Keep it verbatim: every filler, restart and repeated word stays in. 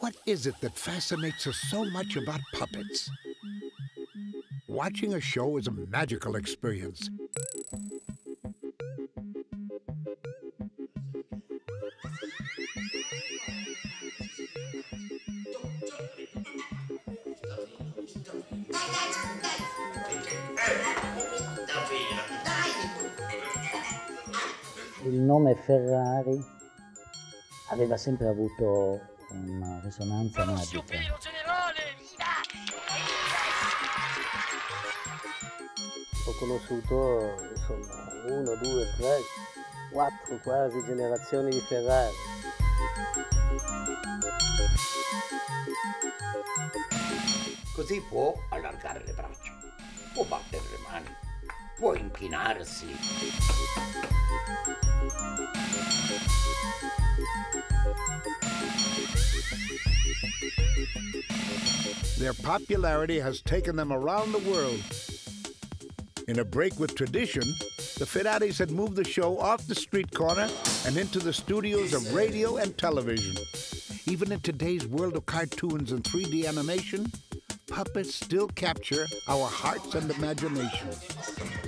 What is it that fascinates us so much about puppets? Watching a show is a magical experience. Il nome Ferrari aveva sempre avuto una risonanza magica. Ho conosciuto insomma, uno, due, tre, quattro quasi generazioni di Ferrari. Così può allargare le braccia, può battere le mani, può inchinarsi. Their popularity has taken them around the world. In a break with tradition, the Ferraris had moved the show off the street corner and into the studios of radio and television. Even in today's world of cartoons and three D animation, puppets still capture our hearts and imaginations.